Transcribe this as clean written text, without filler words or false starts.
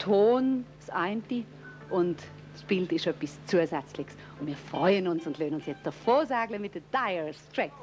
Ton das eine und das Bild ist etwas Zusätzliches. Und wir freuen uns und lassen uns jetzt davor segeln mit den Dire Straits.